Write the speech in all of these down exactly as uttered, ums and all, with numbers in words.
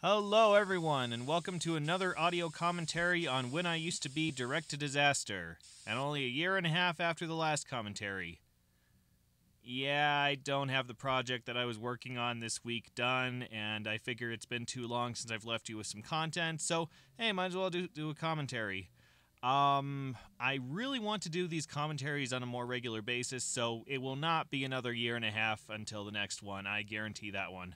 Hello everyone, and welcome to another audio commentary on When I Used to Be Direct to Disaster, and only a year and a half after the last commentary. Yeah, I don't have the project that I was working on this week done, and I figure it's been too long since I've left you with some content, so hey, might as well do, do a commentary. Um, I really want to do these commentaries on a more regular basis, so it will not be another year and a half until the next one, I guarantee that one.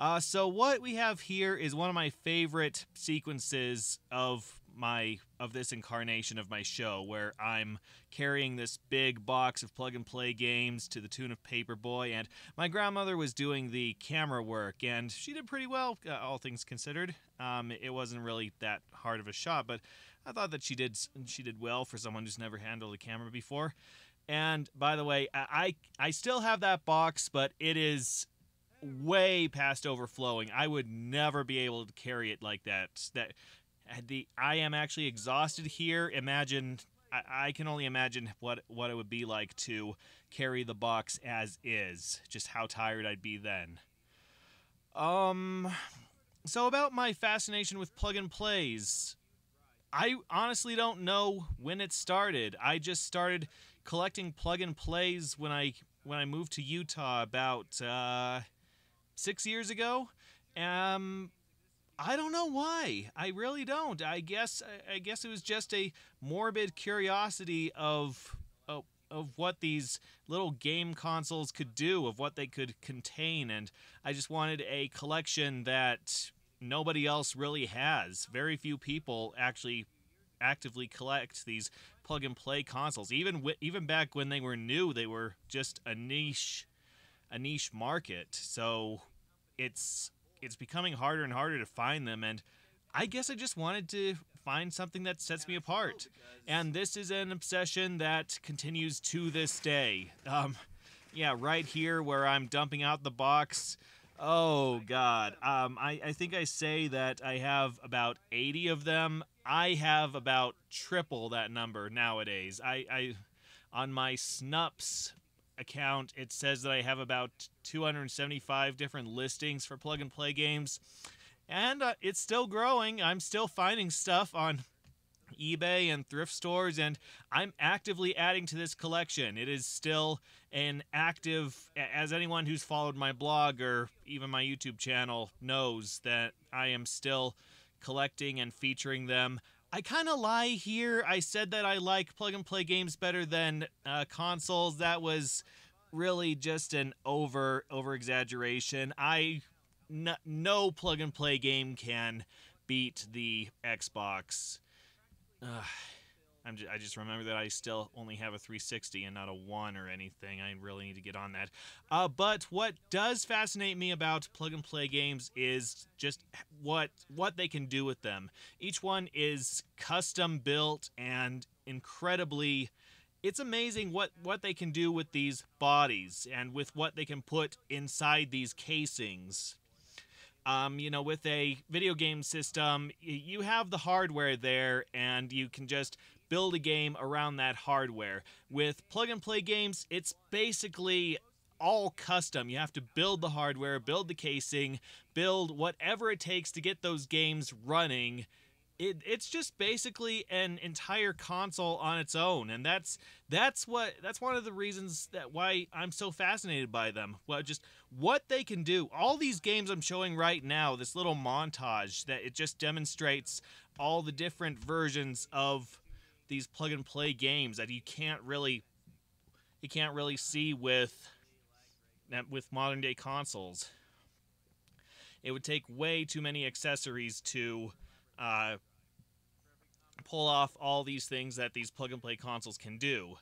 Uh, so what we have here is one of my favorite sequences of my of this incarnation of my show, where I'm carrying this big box of Plug and Play games to the tune of Paperboy, and my grandmother was doing the camera work, and she did pretty well, uh, all things considered. Um, it wasn't really that hard of a shot, but I thought that she did she did well for someone who's never handled a camera before. And by the way, I I, I still have that box, but it is way past overflowing. I would never be able to carry it like that. That the I am actually exhausted here. Imagine I, I can only imagine what what it would be like to carry the box as is. Just how tired I'd be then. Um, so about my fascination with Plug and Plays, I honestly don't know when it started. I just started collecting Plug and Plays when I when I moved to Utah about Uh, six years ago. Um, I don't know why. I really don't. I guess I guess it was just a morbid curiosity of, of of what these little game consoles could do, of what they could contain, and I just wanted a collection that nobody else really has. Very few people actually actively collect these plug-and-play consoles. Even even back when they were new, they were just a niche a niche market, so it's it's becoming harder and harder to find them, and I guess I just wanted to find something that sets me apart, and this is an obsession that continues to this day. Um, yeah, right here where I'm dumping out the box, oh god, um, I, I think I say that I have about eighty of them. I have about triple that number nowadays. I, I on my Snups account, it says that I have about two hundred seventy-five different listings for Plug and Play games, and uh, it's still growing. I'm still finding stuff on eBay and thrift stores, and I'm actively adding to this collection. It is still an active, as anyone who's followed my blog or even my YouTube channel knows, that I am still collecting and featuring them. I kind of lie here. I said that I like plug-and-play games better than uh, consoles. That was really just an over over-exaggeration. I n no plug-and-play game can beat the Xbox. Uh, I'm just, I just remember that I still only have a three sixty and not a one or anything. I really need to get on that. Uh, but what does fascinate me about plug-and-play games is just what what they can do with them. Each one is custom-built and incredibly... It's amazing what, what they can do with these bodies and with what they can put inside these casings. Um, you know, with a video game system, you have the hardware there, and you can just build a game around that hardware. With plug-and-play games, it's basically all custom. You have to build the hardware, build the casing, build whatever it takes to get those games running. It, it's just basically an entire console on its own, and that's that's what that's one of the reasons that why I'm so fascinated by them. Well, just what they can do. All these games I'm showing right now, this little montage that it just demonstrates all the different versions of these plug-and-play games that you can't really you can't really see with with modern-day consoles. It would take way too many accessories to uh, pull off all these things that these plug-and-play consoles can do.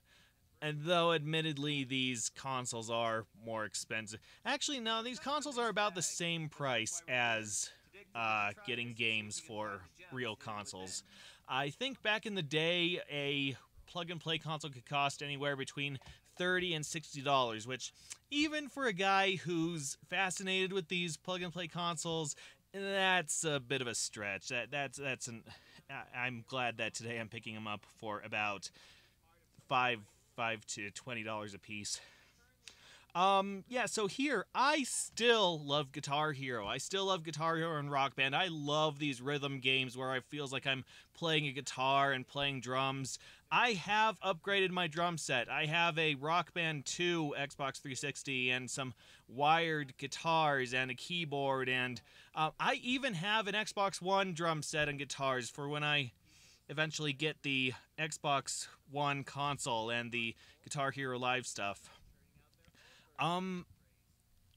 And though, admittedly, these consoles are more expensive. Actually, no, these consoles are about the same price as uh, getting games for real consoles. I think back in the day, a plug-and-play console could cost anywhere between thirty dollars and sixty dollars, which, even for a guy who's fascinated with these plug-and-play consoles, that's a bit of a stretch. That that's that's an. I'm glad that today I'm picking them up for about five five to twenty dollars a piece. Um, yeah, so here, I still love Guitar Hero. I still love Guitar Hero and Rock Band. I love these rhythm games where it feels like I'm playing a guitar and playing drums. I have upgraded my drum set. I have a Rock Band two Xbox three sixty and some wired guitars and a keyboard, and uh, I even have an Xbox One drum set and guitars for when I eventually get the Xbox One console and the Guitar Hero Live stuff. Um,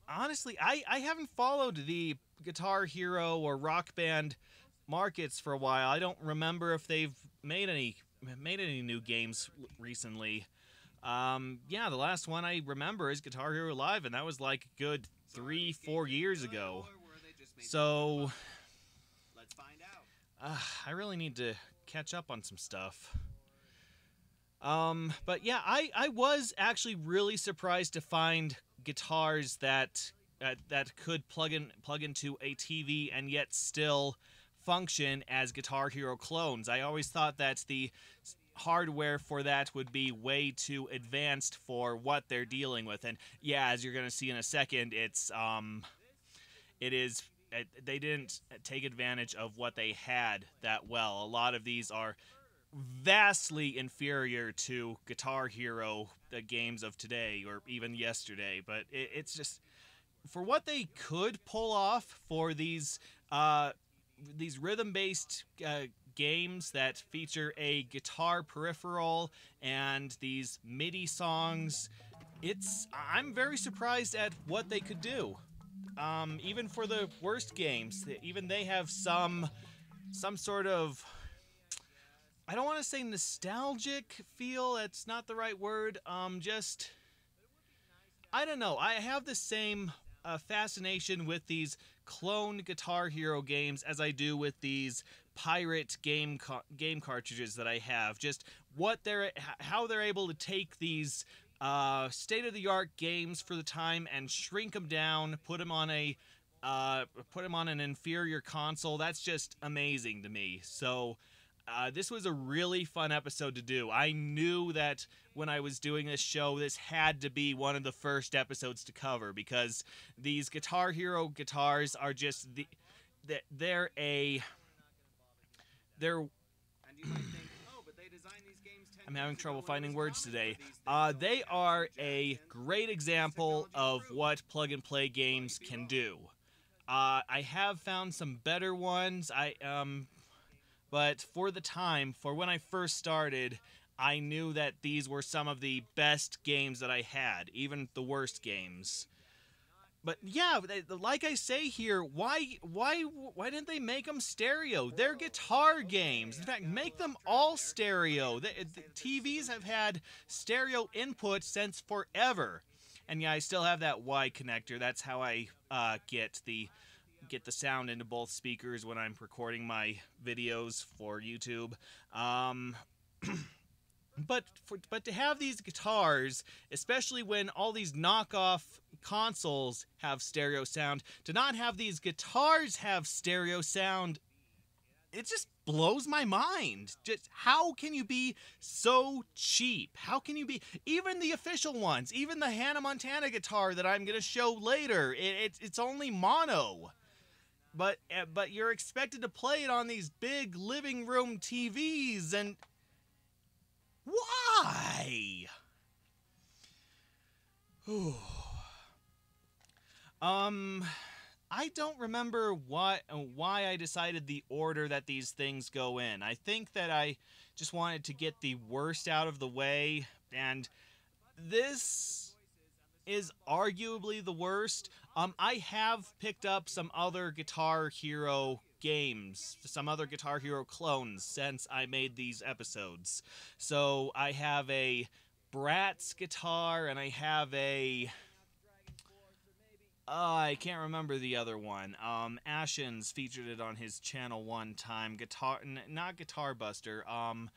honestly, I, I haven't followed the Guitar Hero or Rock Band markets for a while. I don't remember if they've made any made any new games recently. Um, yeah, the last one I remember is Guitar Hero Live, and that was like a good three, four years ago. So, let's find out. Uh, I really need to catch up on some stuff. Um, but yeah, I, I was actually really surprised to find guitars that uh, that could plug in plug into a T V and yet still function as Guitar Hero clones. I always thought that the hardware for that would be way too advanced for what they're dealing with. And yeah, as you're going to see in a second, it's um, it is they didn't take advantage of what they had that well. A lot of these are vastly inferior to Guitar Hero, the games of today or even yesterday, but it, it's just for what they could pull off for these uh, these rhythm-based uh, games that feature a guitar peripheral and these MIDI songs. It's I'm very surprised at what they could do. Um, even for the worst games, even they have some some sort of, I don't want to say nostalgic feel, that's not the right word, um, just, I don't know, I have the same uh, fascination with these clone Guitar Hero games as I do with these pirate game ca game cartridges that I have, just what they're, how they're able to take these uh, state-of-the-art games for the time and shrink them down, put them on a, uh, put them on an inferior console. That's just amazing to me, so... Uh, this was a really fun episode to do. I knew that when I was doing this show, this had to be one of the first episodes to cover because these Guitar Hero guitars are just the, the they're a they're. I'm having trouble finding words today. Uh, they are a great example of what Plug and Play games can do. Uh, I have found some better ones. I um. But for the time, for when I first started, I knew that these were some of the best games that I had, even the worst games. But yeah, they, like I say here, why, why, why didn't they make them stereo? They're guitar games. In fact, make them all stereo. The, the T Vs have had stereo input since forever. And yeah, I still have that Y connector. That's how I uh, get the... get the sound into both speakers when I'm recording my videos for YouTube. Um, but for, but to have these guitars, especially when all these knockoff consoles have stereo sound, to not have these guitars have stereo sound, it just blows my mind. Just how can you be so cheap? How can you be, even the official ones, even the Hannah Montana guitar that I'm going to show later, it, it, it's only mono. But but you're expected to play it on these big living room T Vs, and why? Ooh. Um, I don't remember why why I decided the order that these things go in. I think that I just wanted to get the worst out of the way, and this is arguably the worst. Um, I have picked up some other Guitar Hero games, some other Guitar Hero clones since I made these episodes. So I have a Bratz guitar and I have a... Uh, I can't remember the other one. Um, Ashens featured it on his channel one time. Guitar, n not Guitar Buster. Um,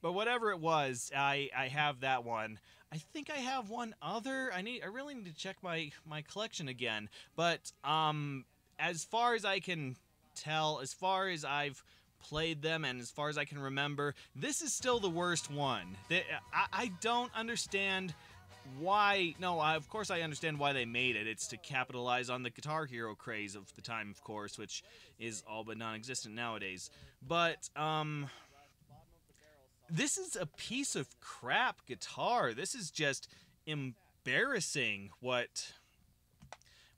But whatever it was, I, I have that one. I think I have one other. I need I really need to check my, my collection again. But um, as far as I can tell, as far as I've played them and as far as I can remember, this is still the worst one. They, I, I don't understand why... No, I, of course I understand why they made it. It's to capitalize on the Guitar Hero craze of the time, of course, which is all but non-existent nowadays. But, um... this is a piece of crap guitar. This is just embarrassing what...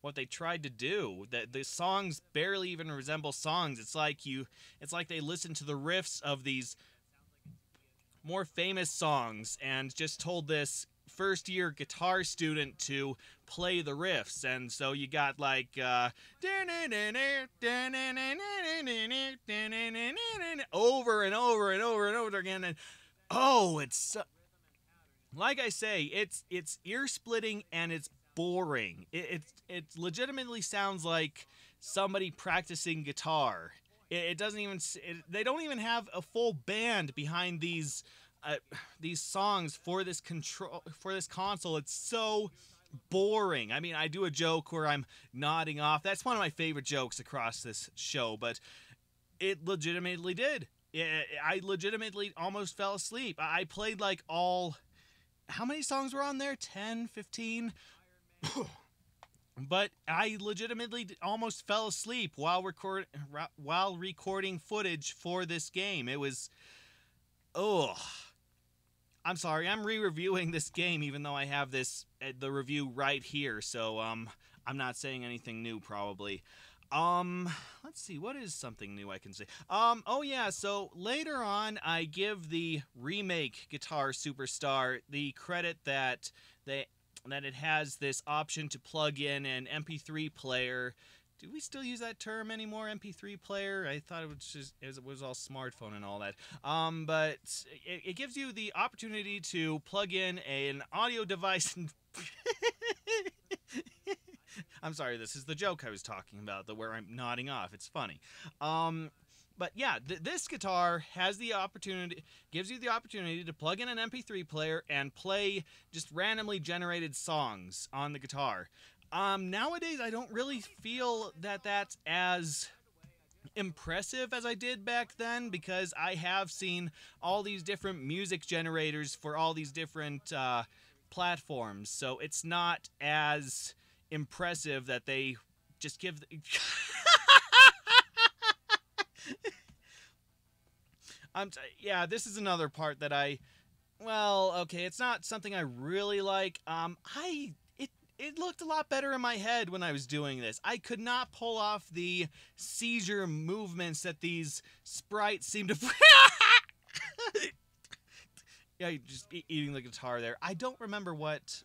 what they tried to do. That the songs barely even resemble songs. It's like you it's like they listened to the riffs of these more famous songs and just told this first year guitar student to play the riffs, and so you got like uh over and over and over and over again, and oh, it's uh, like I say, it's it's ear splitting and it's boring. It, it it legitimately sounds like somebody practicing guitar. It, it doesn't even. It, they don't even have a full band behind these uh, these songs for this control for this console. It's so boring. I mean, I do a joke where I'm nodding off. That's one of my favorite jokes across this show. But it legitimately did. It, I legitimately almost fell asleep. I played like all. How many songs were on there? ten, fifteen. But I legitimately almost fell asleep while record while recording footage for this game. It was, oh, I'm sorry. I'm re-reviewing this game, even though I have this the review right here. So um, I'm not saying anything new probably. Um, let's see, what is something new I can say? Um, oh yeah, so later on I give the remake Guitar Superstar the credit that they. that it has this option to plug in an M P three player. Do we still use that term anymore, M P three player? I thought it was just it was all smartphone and all that. Um, but it, it gives you the opportunity to plug in a, an audio device. And I'm sorry, this is the joke I was talking about, the where I'm nodding off. It's funny. Um, but yeah, th this guitar has the opportunity, gives you the opportunity to plug in an M P three player and play just randomly generated songs on the guitar. Um, nowadays, I don't really feel that that's as impressive as I did back then, because I have seen all these different music generators for all these different uh, platforms. So it's not as impressive that they just give... The I'm t yeah, this is another part that I, well, okay, it's not something I really like. Um, I, it, it looked a lot better in my head when I was doing this. I could not pull off the seizure movements that these sprites seem to, yeah, you're just e eating the guitar there. I don't remember what,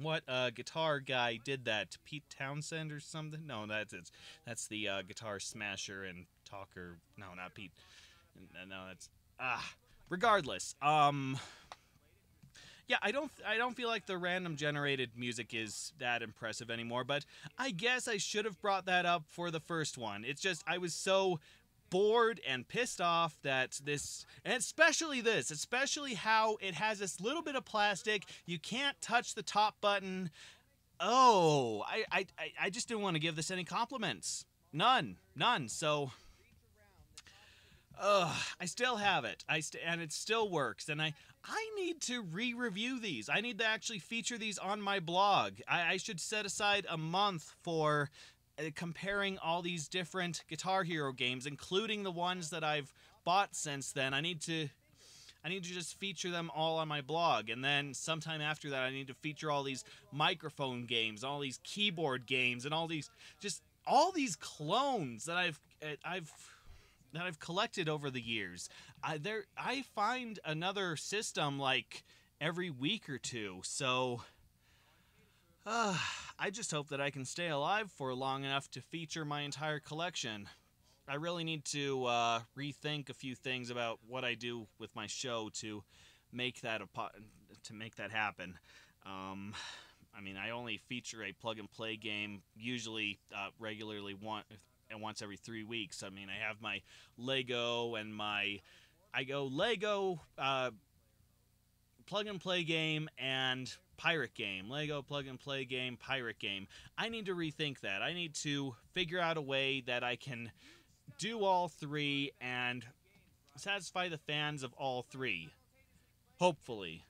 what, uh, guitar guy did that, Pete Townsend or something? No, that's, it's, that's the, uh, guitar smasher and talker, no, not Pete. No, that's ah. Regardless, um, yeah, I don't, I don't feel like the random generated music is that impressive anymore. But I guess I should have brought that up for the first one. It's just I was so bored and pissed off that this, and especially this, especially how it has this little bit of plastic. You can't touch the top button. Oh, I, I, I just didn't want to give this any compliments. None, none. So. Ugh, I still have it, I st and it still works, and I I need to re-review these. I need to actually feature these on my blog. I, I should set aside a month for uh, comparing all these different Guitar Hero games, including the ones that I've bought since then. I need to I need to just feature them all on my blog, and then sometime after that I need to feature all these microphone games, all these keyboard games, and all these just all these clones that I've uh, I've that I've collected over the years. I, there, I find another system like every week or two, so uh, I just hope that I can stay alive for long enough to feature my entire collection. I really need to uh, rethink a few things about what I do with my show to make that a, to make that happen. Um, I mean, I only feature a plug and play game usually uh, regularly once. And once every three weeks. I mean, I have my Lego and my, I go Lego, uh, plug and play game and pirate game. Lego, plug and play game, pirate game. I need to rethink that. I need to figure out a way that I can do all three and satisfy the fans of all three. Hopefully.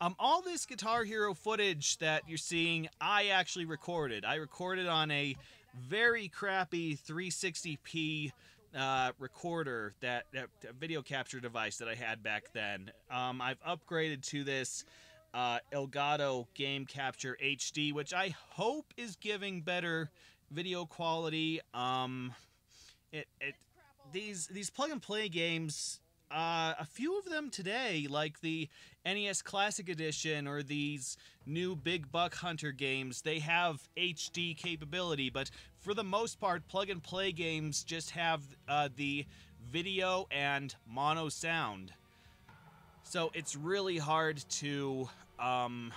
Um, all this Guitar Hero footage that you're seeing, I actually recorded. I recorded on a very crappy three sixty p uh, recorder, that, that video capture device that I had back then. Um, I've upgraded to this uh, Elgato Game Capture H D, which I hope is giving better video quality. Um, it, it, these, these plug and play games, Uh, a few of them today, like the N E S Classic Edition or these new Big Buck Hunter games, they have H D capability, but for the most part, plug-and-play games just have uh, the video and mono sound. So it's really hard to, um,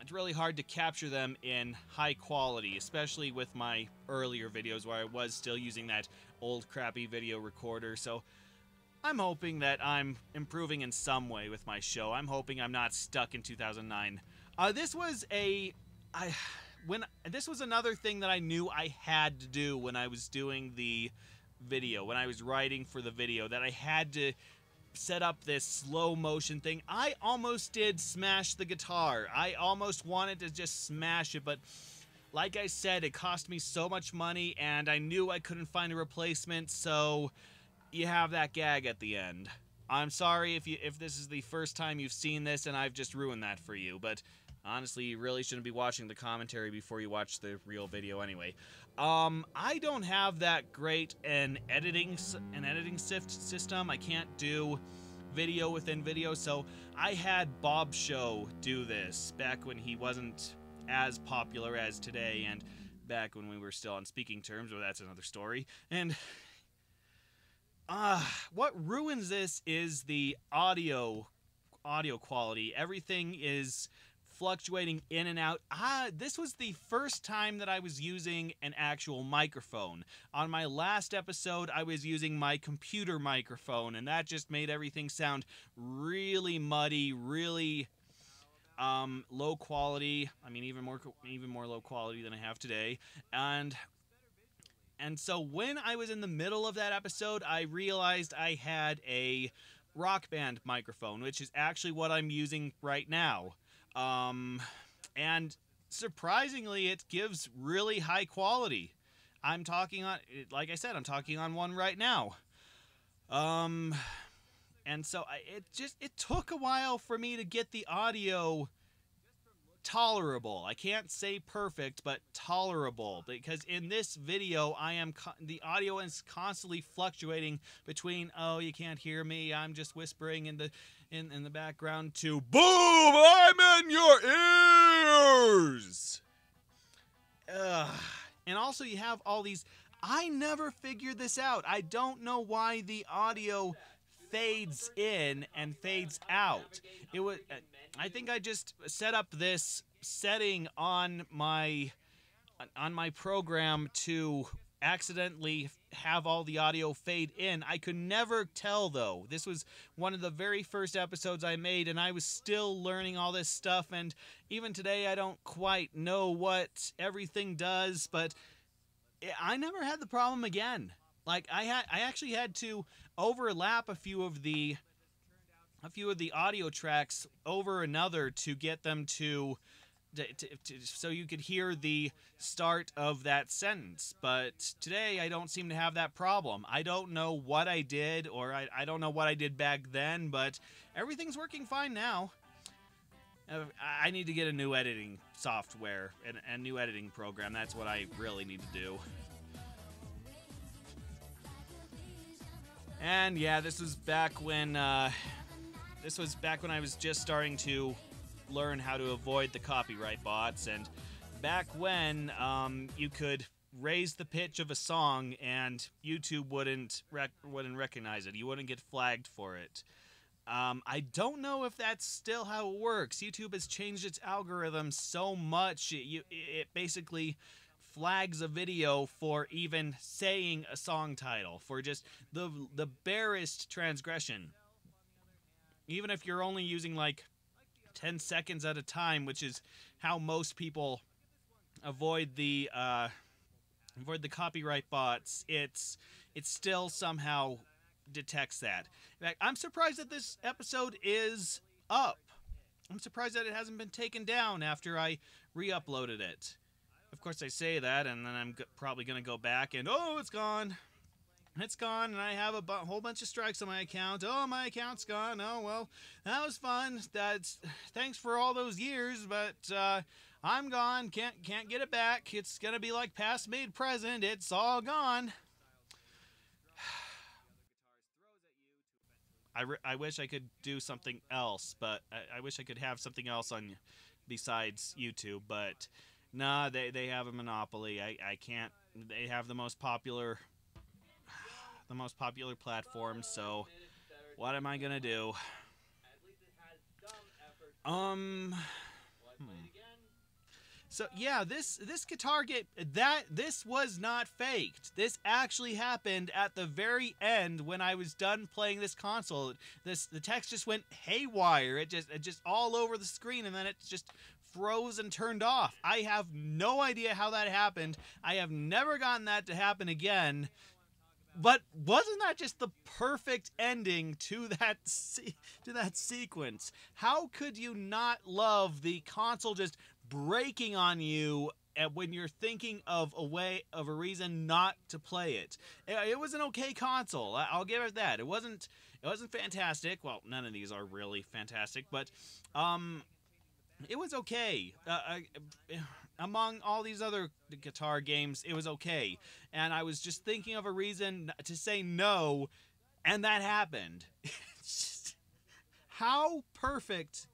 it's really hard to capture them in high quality, especially with my earlier videos where I was still using that old crappy video recorder. So I'm hoping that I'm improving in some way with my show. I'm hoping I'm not stuck in two thousand nine. Uh, this was a, I, when this was another thing that I knew I had to do when I was doing the video, when I was writing for the video, that I had to set up this slow motion thing. I almost did smash the guitar. I almost wanted to just smash it, but like I said, it cost me so much money, and I knew I couldn't find a replacement, so you have that gag at the end. I'm sorry if you if this is the first time you've seen this and I've just ruined that for you, but honestly, you really shouldn't be watching the commentary before you watch the real video anyway. Um, I don't have that great an editing an editing system. I can't do video within video, so I had Bob Show do this back when he wasn't as popular as today, and back when we were still on speaking terms, but well, that's another story. And Uh, what ruins this is the audio audio quality. Everything is fluctuating in and out. Ah, this was the first time that I was using an actual microphone. On my last episode, I was using my computer microphone, and that just made everything sound really muddy, really um, low quality. I mean, even more even more low quality than I have today. And And so when I was in the middle of that episode, I realized I had a Rock Band microphone, which is actually what I'm using right now. Um, and surprisingly, it gives really high quality. I'm talking on, like I said, I'm talking on one right now. Um, and so I, it just, it took a while for me to get the audio tolerable. I can't say perfect, but tolerable, because in this video I am the audio is constantly fluctuating between, oh, you can't hear me, I'm just whispering in the in in the background, to boom, I'm in your ears. Ugh. And also you have all these, I never figured this out. I don't know why the audio fades in and fades out. It was, I think I just set up this setting on my on my program to accidentally have all the audio fade in. I could never tell, though. This was one of the very first episodes I made, and I was still learning all this stuff, and even today I don't quite know what everything does, but I never had the problem again. Like, I had, I actually had to overlap a few of the, a few of the audio tracks over another to get them to, to, to, to, so you could hear the start of that sentence. But today, I don't seem to have that problem. I don't know what I did, or I, I don't know what I did back then, but everything's working fine now. I need to get a new editing software, and a new editing program. That's what I really need to do. And yeah, this was back when uh, this was back when I was just starting to learn how to avoid the copyright bots, and back when um, you could raise the pitch of a song and YouTube wouldn't rec wouldn't recognize it. You wouldn't get flagged for it. Um, I don't know if that's still how it works. YouTube has changed its algorithm so much, it, you, it basically flags a video for even saying a song title, for just the the barest transgression. Even if you're only using like ten seconds at a time, which is how most people avoid the uh, avoid the copyright bots, it's it still somehow detects that. In fact, I'm surprised that this episode is up. I'm surprised that it hasn't been taken down after I re-uploaded it. Of course, I say that, and then I'm g probably going to go back and, oh, it's gone. It's gone, and I have a bu whole bunch of strikes on my account. Oh, my account's gone. Oh, well, that was fun. That's thanks for all those years, but uh, I'm gone. Can't, can't get it back. It's going to be like past made present. It's all gone. I, re I wish I could do something else, but I, I wish I could have something else on besides YouTube, but nah, they, they have a monopoly. I, I can't. They have the most popular... the most popular platform, so what am I gonna do? Um hmm. So yeah, this this guitar game, that this was not faked. This actually happened at the very end when I was done playing this console. This the text just went haywire. It just it just all over the screen, and then it just froze and turned off. I have no idea how that happened. I have never gotten that to happen again. But wasn't that just the perfect ending to that se to that sequence? How could you not love the console just breaking on you when you're thinking of a way of a reason not to play it? It was an okay console. I'll give it that. It wasn't it wasn't fantastic. Well, none of these are really fantastic, but um it was okay. Uh, I, among all these other guitar games, it was okay. And I was just thinking of a reason to say no, and that happened. Just, how perfect,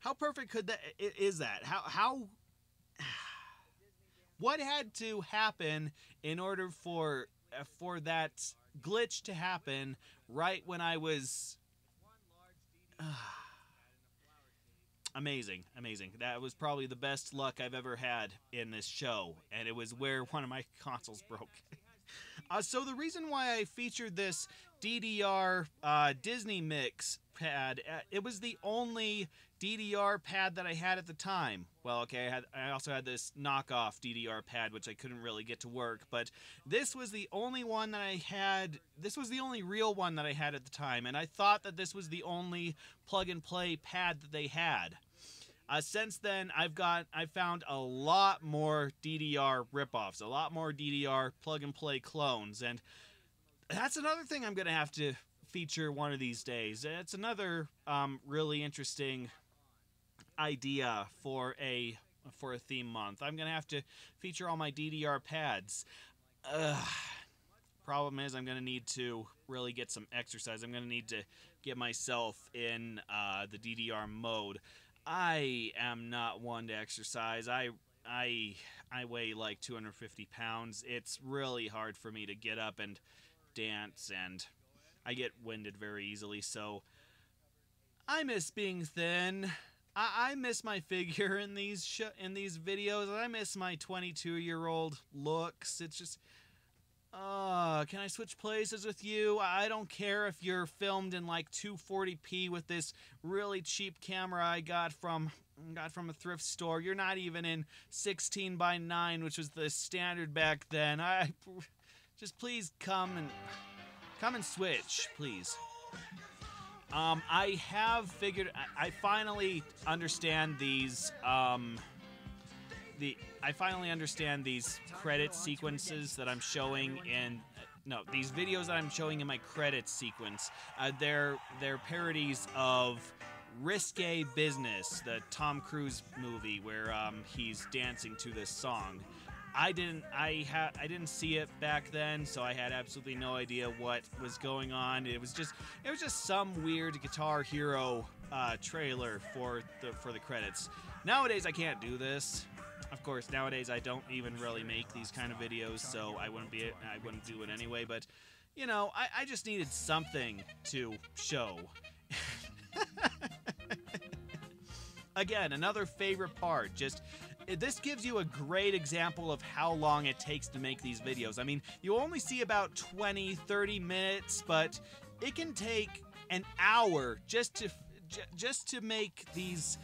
how perfect could that, is that? How, how, what had to happen in order for, for that glitch to happen right when I was... Uh, Amazing, amazing. That was probably the best luck I've ever had in this show, and it was where one of my consoles broke. uh, so the reason why I featured this D D R uh, Disney Mix pad, uh, it was the only D D R pad that I had at the time. Well, okay, I, had, I also had this knockoff D D R pad, which I couldn't really get to work, but this was the only one that I had, this was the only real one that I had at the time, and I thought that this was the only plug and play pad that they had. Uh, since then, I've got I found a lot more D D R ripoffs, a lot more D D R plug and play clones, and that's another thing I'm gonna have to feature one of these days. It's another um, really interesting idea for a for a theme month. I'm gonna have to feature all my D D R pads. Ugh. Problem is, I'm gonna need to really get some exercise. I'm gonna need to get myself in uh, the D D R mode. I am not one to exercise. I I I weigh like two hundred fifty pounds. It's really hard for me to get up and dance, and I get winded very easily. So I miss being thin. I, I miss my figure in these sh in these videos. I miss my twenty-two-year-old looks. It's just, uh, can I switch places with you? I don't care if you're filmed in like two forty p with this really cheap camera I got from got from a thrift store. You're not even in sixteen by nine, which was the standard back then. I just please come and come and switch, please. Um, I have figured. I, I finally understand these. Um, The, I finally understand these credit sequences that I'm showing in, no, these videos that I'm showing in my credit sequence. Uh, they're they're parodies of Risqué Business, the Tom Cruise movie where um, he's dancing to this song. I didn't I ha I didn't see it back then, so I had absolutely no idea what was going on. It was just it was just some weird Guitar Hero uh, trailer for the for the credits. Nowadays I can't do this. Of course, nowadays I don't even really make these kind of videos, so I wouldn't be I wouldn't do it anyway. But you know, I, I just needed something to show. Again, another favorite part. Just this gives you a great example of how long it takes to make these videos. I mean, you only see about twenty, thirty minutes, but it can take an hour just to just to make these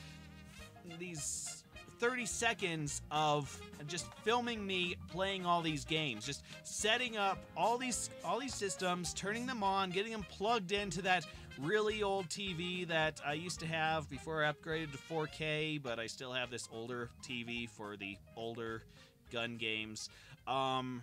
these. thirty seconds of just filming me playing all these games, just setting up all these all these systems, turning them on, getting them plugged into that really old T V that I used to have before I upgraded to four K, but I still have this older T V for the older gun games. Um,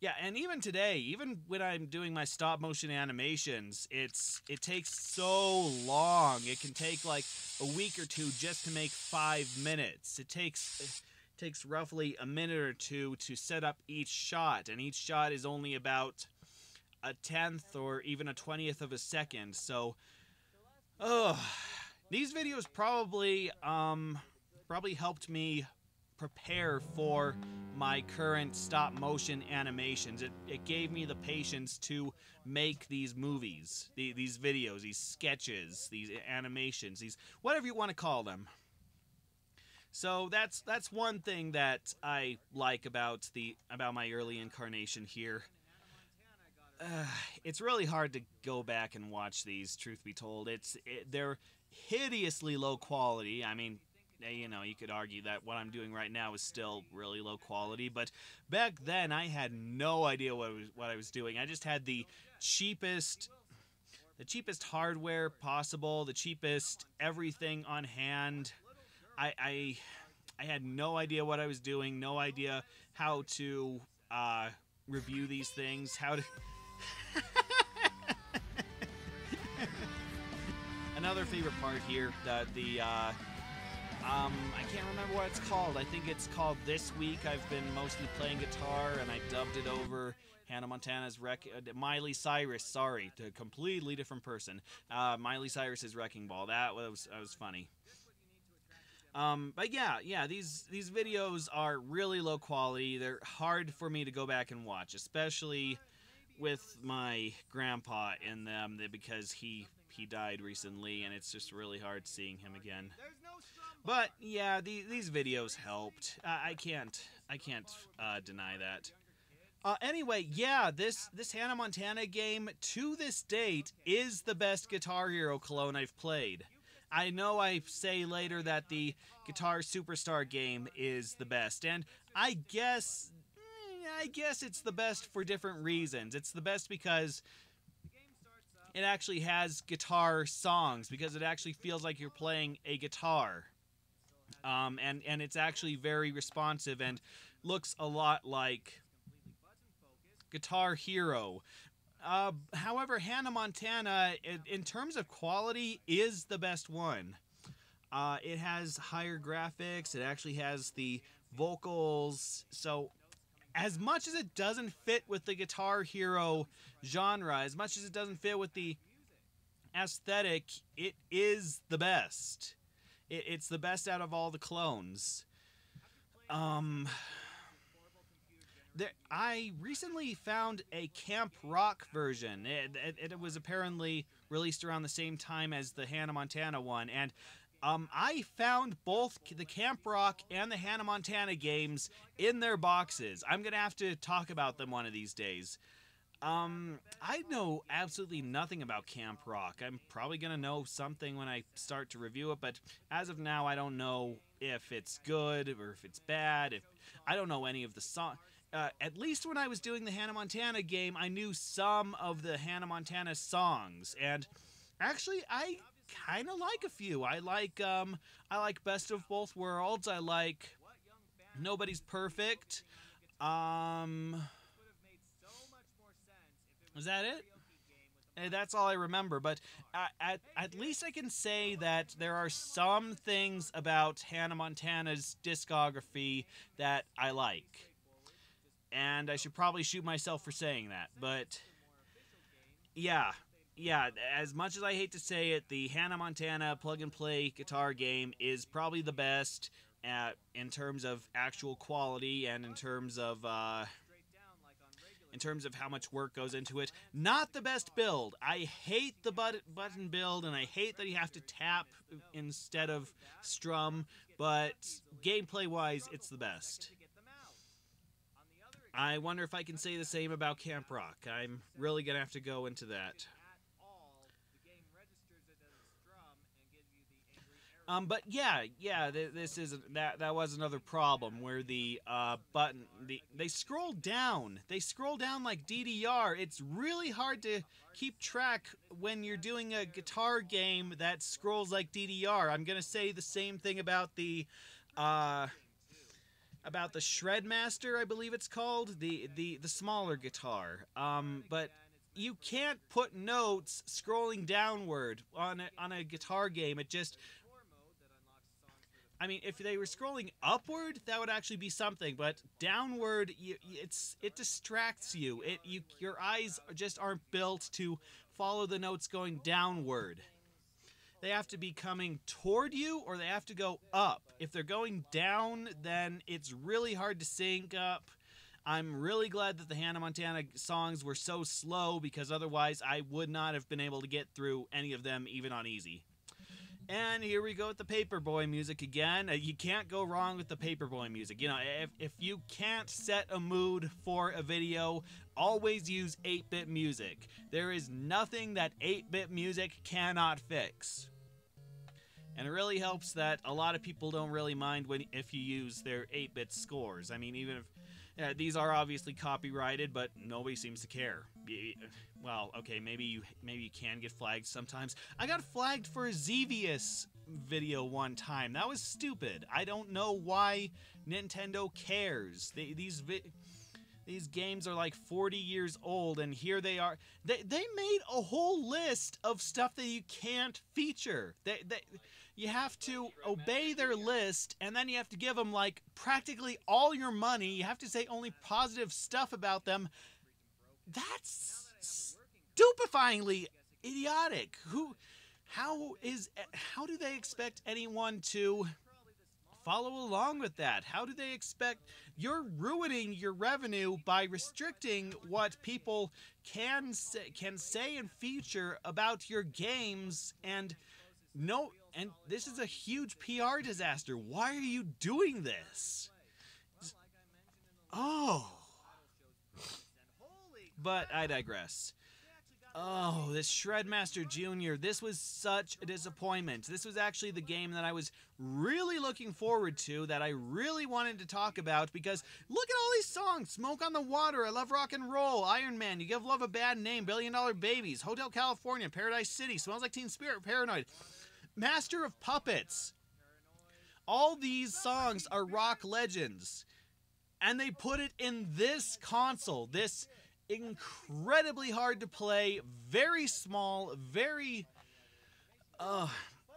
yeah, and even today, even when I'm doing my stop motion animations, it's it takes so long. It can take like a week or two just to make five minutes. It takes... takes roughly a minute or two to set up each shot, and each shot is only about a tenth or even a twentieth of a second. So, oh, these videos probably um, probably helped me prepare for my current stop motion animations. It, it gave me the patience to make these movies, the, these videos, these sketches, these animations, these whatever you want to call them. So that's that's one thing that I like about the about my early incarnation here. Uh, it's really hard to go back and watch these. Truth be told, it's it, they're hideously low quality. I mean, you know, you could argue that what I'm doing right now is still really low quality, but back then I had no idea what I was, what I was doing. I just had the cheapest. The cheapest hardware possible, the cheapest everything on hand. I, I I had no idea what I was doing, no idea how to uh, review these things, how to... Another favorite part here, the, the uh, um, I can't remember what it's called. I think it's called This Week. I've been mostly playing guitar, and I dubbed it over Hannah Montana's Wreck... Uh, Miley Cyrus, sorry, a completely different person. Uh, Miley Cyrus's Wrecking Ball. That was, that was funny. Um, but yeah, yeah, these, these videos are really low quality. They're hard for me to go back and watch, especially with my grandpa in them, because he, he died recently, and it's just really hard seeing him again. But yeah, the, these videos helped. Uh, I can't, I can't, uh, deny that. Uh, anyway, yeah, this, this Hannah Montana game, to this date, is the best Guitar Hero clone I've played. I know I say later that the Guitar Superstar game is the best, and I guess I guess it's the best for different reasons. It's the best because it actually has guitar songs, because it actually feels like you're playing a guitar. Um, and, and it's actually very responsive and looks a lot like Guitar Hero. Uh, however, Hannah Montana, in, in terms of quality, is the best one. Uh, it has higher graphics, it actually has the vocals, so as much as it doesn't fit with the Guitar Hero genre, as much as it doesn't fit with the aesthetic, it is the best. It, it's the best out of all the clones. Um... There, I recently found a Camp Rock version. It, it, it was apparently released around the same time as the Hannah Montana one, and um, I found both the Camp Rock and the Hannah Montana games in their boxes. I'm gonna have to talk about them one of these days. Um, I know absolutely nothing about Camp Rock. I'm probably gonna know something when I start to review it, but as of now, I don't know if it's good or if it's bad. If I don't know any of the songs. Uh, at least when I was doing the Hannah Montana game, I knew some of the Hannah Montana songs, and actually, I kind of like a few. I like, um, I like Best of Both Worlds. I like Nobody's Perfect. Um, was that it? That's all I remember, but at, at least I can say that there are some things about Hannah Montana's discography that I like. And I should probably shoot myself for saying that, but yeah, yeah, as much as I hate to say it, the Hannah Montana Plug and Play guitar game is probably the best at, in terms of actual quality and in terms of, uh, in terms of how much work goes into it. Not the best build. I hate the button build, and I hate that you have to tap instead of strum, but gameplay-wise, it's the best. I wonder if I can say the same about Camp Rock. I'm really going to have to go into that. Um, but yeah, yeah, th this is that that was another problem where the uh, button the they scroll down, they scroll down like D D R. It's really hard to keep track when you're doing a guitar game that scrolls like D D R. I'm gonna say the same thing about the uh, about the Shredmaster, I believe it's called, the the the smaller guitar. Um, but you can't put notes scrolling downward on a, on a guitar game. It just I mean, if they were scrolling upward, that would actually be something. But downward, you, it's it distracts you. It you your eyes just aren't built to follow the notes going downward. They have to be coming toward you, or they have to go up. If they're going down, then it's really hard to sync up. I'm really glad that the Hannah Montana songs were so slow, because otherwise I would not have been able to get through any of them, even on easy. And here we go with the Paperboy music again. You can't go wrong with the Paperboy music. You know, if, if you can't set a mood for a video, always use eight bit music. There is nothing that eight bit music cannot fix. And it really helps that a lot of people don't really mind when if you use their eight bit scores. I mean, even if yeah, these are obviously copyrighted, but nobody seems to care. Well, okay, maybe you maybe you can get flagged sometimes. I got flagged for a Xevious video one time. That was stupid. I don't know why Nintendo cares. They, these vi these games are like forty years old, and here they are. They they made a whole list of stuff that you can't feature. They they. You have to obey their list, and then you have to give them, like, practically all your money. You have to say only positive stuff about them. That's stupefyingly idiotic. Who, how is, how do they expect anyone to follow along with that? How do they expect? You're ruining your revenue by restricting what people can say, can say and feature about your games, and no... And this is a huge P R disaster. Why are you doing this? Oh. But I digress. Oh, this Shredmaster Junior This was such a disappointment. This was actually the game that I was really looking forward to, that I really wanted to talk about, because look at all these songs. Smoke on the Water, I Love Rock and Roll, Iron Man, You Give Love a Bad Name, Billion Dollar Babies, Hotel California, Paradise City, Smells Like Teen Spirit, Paranoid. Master of Puppets. All these songs are rock legends, and they put it in this console, this incredibly hard to play, very small, very uh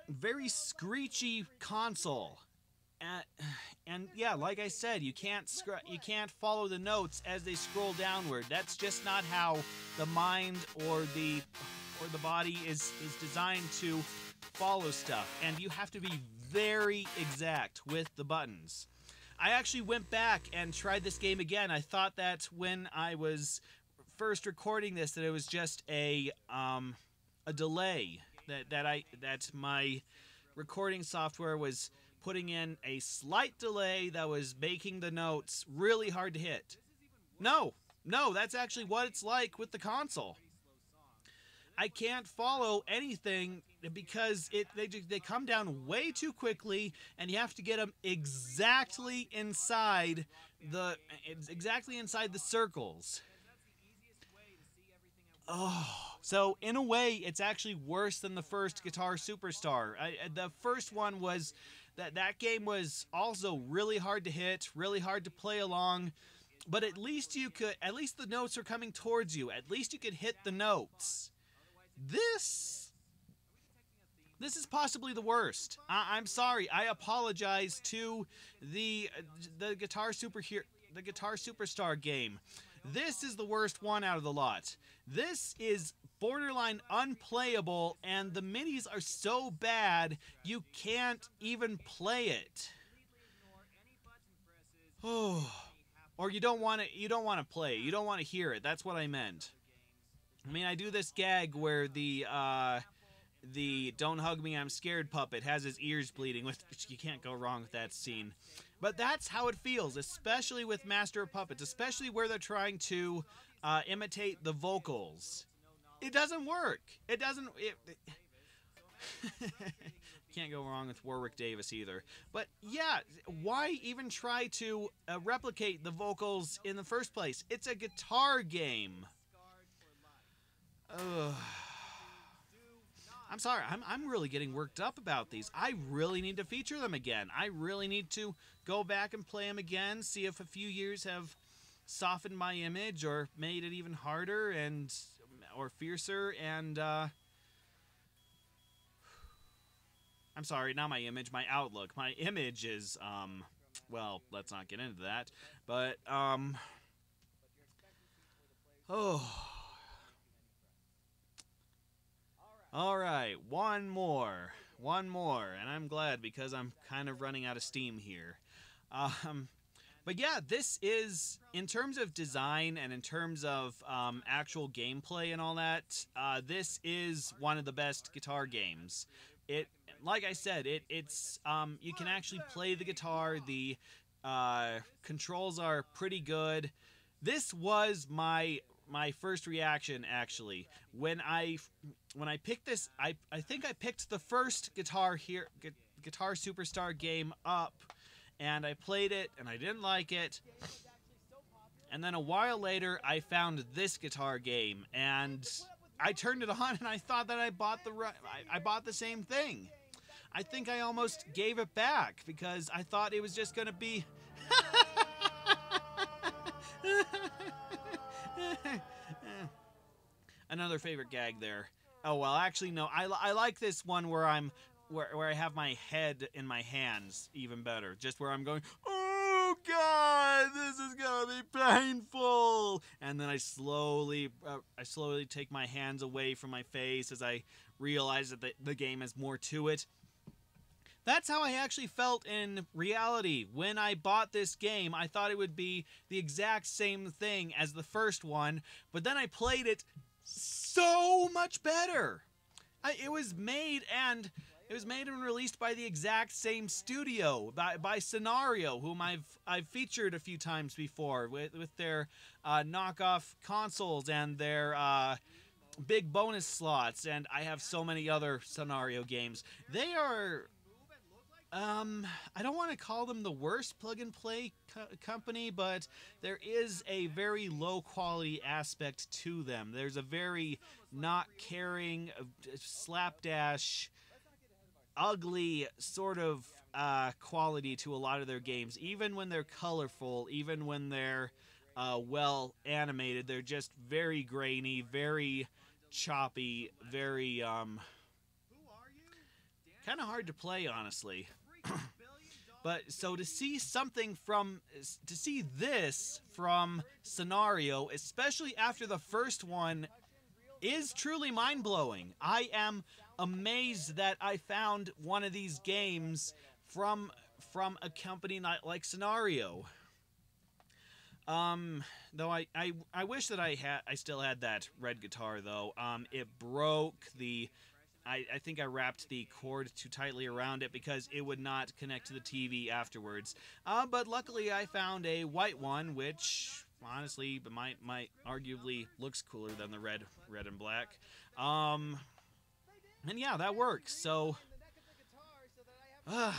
very screechy console. And, and yeah, like I said, you can't scr you can't follow the notes as they scroll downward. That's just not how the mind or the or the body is is designed to follow stuff, and you have to be very exact with the buttons. I actually went back and tried this game again. I thought that when I was first recording this, that it was just a um, a delay that that I that my recording software was putting in a slight delay that was making the notes really hard to hit. No, no, that's actually what it's like with the console. I can't follow anything because it they they come down way too quickly, and you have to get them exactly inside the exactly inside the circles. Oh, so in a way, it's actually worse than the first Guitar Superstar. I, the first one was that that game was also really hard to hit, really hard to play along, but at least you could at least the notes are coming towards you. At least you could hit the notes. This, this is possibly the worst. I, I'm sorry. I apologize to the the guitar super the guitar superstar game. This is the worst one out of the lot. This is borderline unplayable, and the midis are so bad you can't even play it. Oh, or you don't want to. You don't want to play. You don't want to hear it. That's what I meant. I mean, I do this gag where the uh, the "Don't hug me, I'm scared" puppet has his ears bleeding, which you can't go wrong with that scene. But that's how it feels, especially with Master of Puppets, especially where they're trying to uh, imitate the vocals. It doesn't work. It doesn't. It, it Can't go wrong with Warwick Davis either. But yeah, why even try to uh, replicate the vocals in the first place? It's a guitar game. Ugh. I'm sorry, I'm, I'm really getting worked up about these. I really need to feature them again. I really need to go back and play them again, see if a few years have softened my image or made it even harder and or fiercer. And uh, I'm sorry, not my image, my outlook. My image is, um, well, let's not get into that. But, um, oh... All right, one more, one more, and I'm glad because I'm kind of running out of steam here. Um, but yeah, this is, in terms of design and in terms of um, actual gameplay and all that, uh, this is one of the best guitar games. It, like I said, it it's um, you can actually play the guitar. The uh, controls are pretty good. This was my my first reaction actually when I. When I picked this, I, I think I picked the first Guitar Hero, gu Guitar Superstar game up, and I played it, and I didn't like it. And then a while later, I found this guitar game, and I turned it on, and I thought that I bought the I, I bought the same thing. I think I almost gave it back because I thought it was just gonna be. Another favorite gag there. Oh, well, actually, no. I, I like this one where I'm, where, where I have my head in my hands even better. Just where I'm going, oh, God, this is gonna be painful. And then I slowly, uh, I slowly take my hands away from my face as I realize that the, the game has more to it. That's how I actually felt in reality. When I bought this game, I thought it would be the exact same thing as the first one. But then I played it so much better. I, it was made and it was made and released by the exact same studio, by, by Scenario, whom I've I've featured a few times before with with their uh, knockoff consoles and their uh, big bonus slots, and I have so many other Scenario games. They are. Um, I don't want to call them the worst plug-and-play co company, but there is a very low-quality aspect to them. There's a very not-caring, slapdash, ugly sort of uh, quality to a lot of their games. Even when they're colorful, even when they're uh, well-animated, they're just very grainy, very choppy, very, um... kind of hard to play, honestly. But so to see something from, to see this from Scenario, especially after the first one, is truly mind-blowing. I am amazed that I found one of these games from from a company not like Scenario. Um, though I, I I wish that I had I still had that red guitar though. Um, it broke the. I, I think I wrapped the cord too tightly around it because it would not connect to the T V afterwards. Uh, but luckily I found a white one, which honestly might, might arguably looks cooler than the red, red and black. Um, and yeah, that works. So, uh,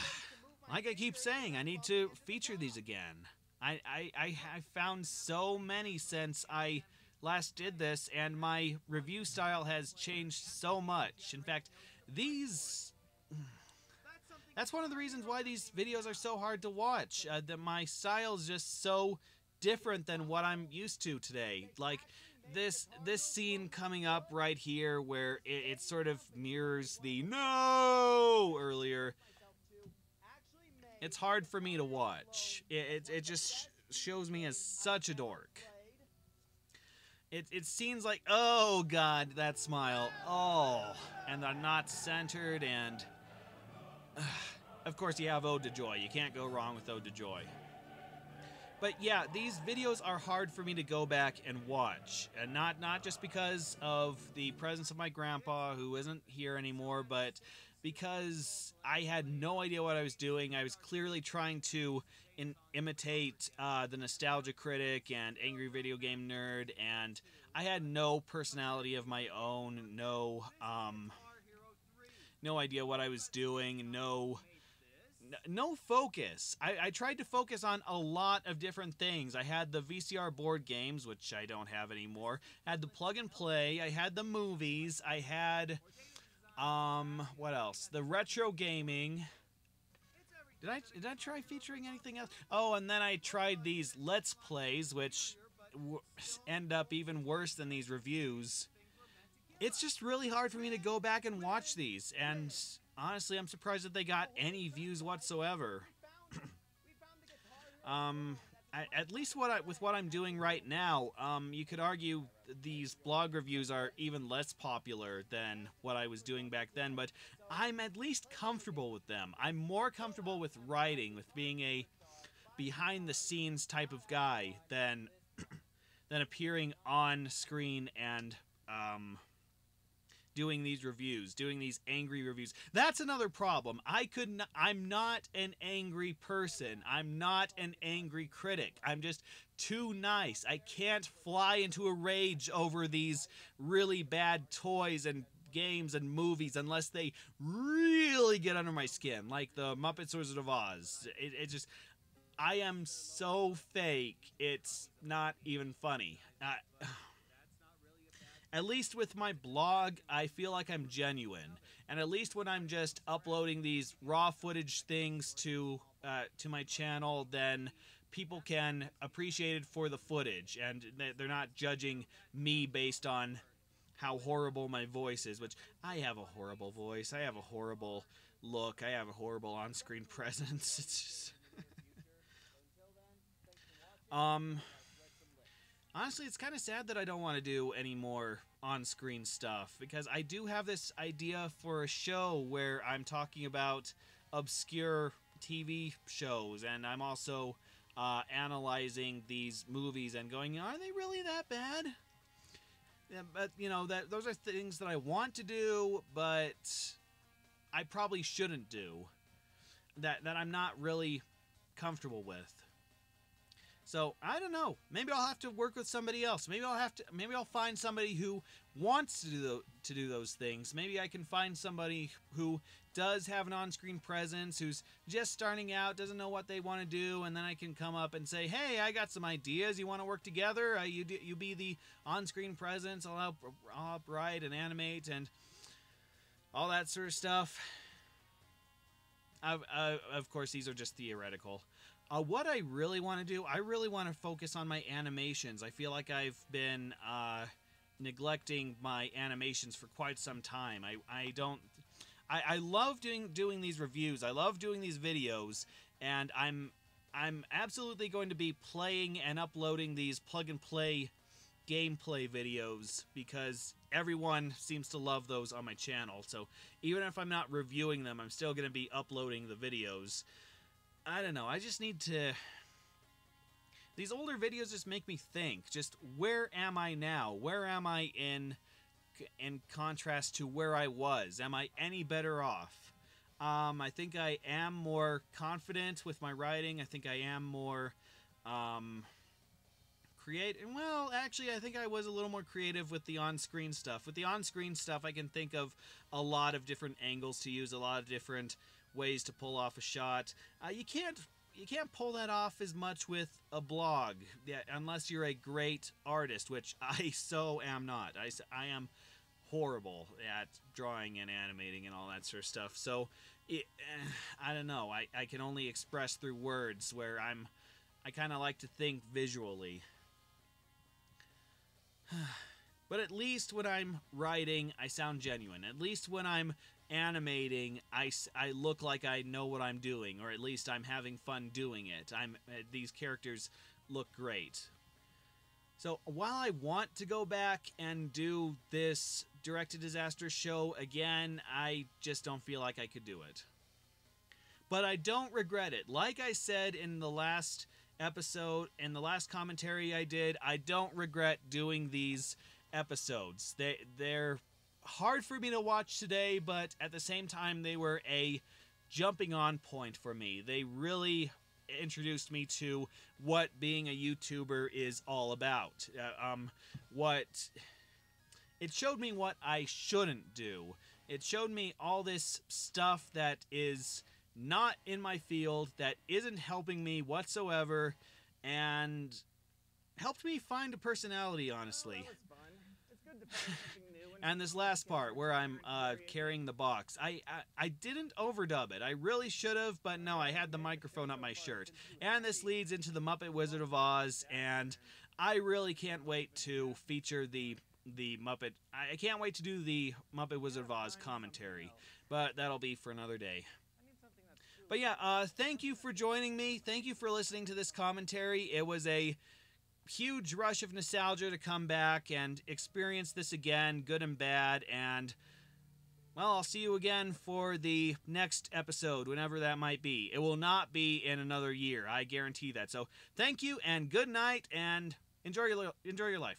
like I keep saying, I need to feature these again. I, I, I, I found so many since I... last did this, and my review style has changed so much. In fact, these... that's one of the reasons why these videos are so hard to watch. Uh, that my style is just so different than what I'm used to today. Like, this this scene coming up right here where it, it sort of mirrors the no earlier. It's hard for me to watch. It, it, it just sh shows me as such a dork. It, it seems like, oh God, that smile, oh, and they're not centered, and uh, of course you have Ode to Joy. You can't go wrong with Ode to Joy. But yeah, these videos are hard for me to go back and watch, and not, not just because of the presence of my grandpa, who isn't here anymore, but because I had no idea what I was doing. I was clearly trying to in, imitate uh, the Nostalgia Critic and Angry Video Game Nerd, and I had no personality of my own, no... Um, no idea what I was doing, no no focus. I, I tried to focus on a lot of different things. I had the V C R board games, which I don't have anymore. I had the Plug and Play. I had the movies. I had, um, what else? The retro gaming. Did I, did I try featuring anything else? Oh, and then I tried these Let's Plays, which w end up even worse than these reviews. It's just really hard for me to go back and watch these, and honestly, I'm surprised that they got any views whatsoever. um, I, at least what I, with what I'm doing right now, um, you could argue these blog reviews are even less popular than what I was doing back then, but I'm at least comfortable with them. I'm more comfortable with writing, with being a behind-the-scenes type of guy than, than appearing on screen and um, doing these reviews, doing these angry reviews. That's another problem. I could not, I'm not an angry person. I'm not an angry critic. I'm just too nice. I can't fly into a rage over these really bad toys and games and movies unless they really get under my skin, like the Muppet Wizard of Oz. It, it just, I am so fake, it's not even funny. I, At least with my blog, I feel like I'm genuine. And at least when I'm just uploading these raw footage things to uh, to my channel, then people can appreciate it for the footage. And they're not judging me based on how horrible my voice is, which I have a horrible voice. I have a horrible look. I have a horrible on-screen presence. It's just... um... Honestly, it's kind of sad that I don't want to do any more on-screen stuff, because I do have this idea for a show where I'm talking about obscure T V shows, and I'm also uh, analyzing these movies and going, are they really that bad? Yeah, but, you know, that those are things that I want to do, but I probably shouldn't do, that, that I'm not really comfortable with. So, I don't know. Maybe I'll have to work with somebody else. Maybe I'll have to maybe I'll find somebody who wants to do the, to do those things. Maybe I can find somebody who does have an on-screen presence, who's just starting out, doesn't know what they want to do, and then I can come up and say, "Hey, I got some ideas. You want to work together? Uh, you do, you be the on-screen presence. I'll help, I'll help write and animate and all that sort of stuff." I've, uh, of course, these are just theoretical. Uh, what I really want to do, I really want to focus on my animations. I feel like I've been uh, neglecting my animations for quite some time. I, I don't... I, I love doing doing these reviews. I love doing these videos. And I'm, I'm absolutely going to be playing and uploading these plug-and-play gameplay videos, because everyone seems to love those on my channel. So even if I'm not reviewing them, I'm still going to be uploading the videos. I don't know, I just need to... These older videos just make me think. Just, where am I now? Where am I in in contrast to where I was? Am I any better off? Um, I think I am more confident with my writing. I think I am more um, creative. Well, actually, I think I was a little more creative with the on-screen stuff. With the on-screen stuff, I can think of a lot of different angles to use, a lot of different... ways to pull off a shot. Uh, you can't you can't pull that off as much with a blog, yeah, unless you're a great artist, which I so am not. I, I am horrible at drawing and animating and all that sort of stuff. So it, eh, I don't know. I, I can only express through words, where I'm I kind of like to think visually. But at least when I'm writing, I sound genuine. At least when I'm animating, I, I look like I know what I'm doing, or at least I'm having fun doing it. I'm these characters look great. So while I want to go back and do this Direct to Disaster show again, I just don't feel like I could do it. But I don't regret it. Like I said in the last episode, in the last commentary I did, I don't regret doing these episodes. They, they're hard for me to watch today, but at the same time, they were a jumping on point for me. They really introduced me to what being a YouTuber is all about. Uh, um, what... It showed me what I shouldn't do. It showed me all this stuff that is not in my field, that isn't helping me whatsoever, and helped me find a personality, honestly. And this last part where I'm uh, carrying the box, I, I I didn't overdub it. I really should have, but no, I had the microphone up my shirt. And this leads into the Muppet Wizard of Oz, and I really can't wait to feature the the Muppet. I can't wait to do the Muppet Wizard of Oz commentary, but that'll be for another day. But yeah, uh, thank you for joining me. Thank you for listening to this commentary. It was a huge rush of nostalgia to come back and experience this again, good and bad, and well, I'll see you again for the next episode, whenever that might be. It will not be in another year, I guarantee that. So thank you and good night, and enjoy your enjoy your life.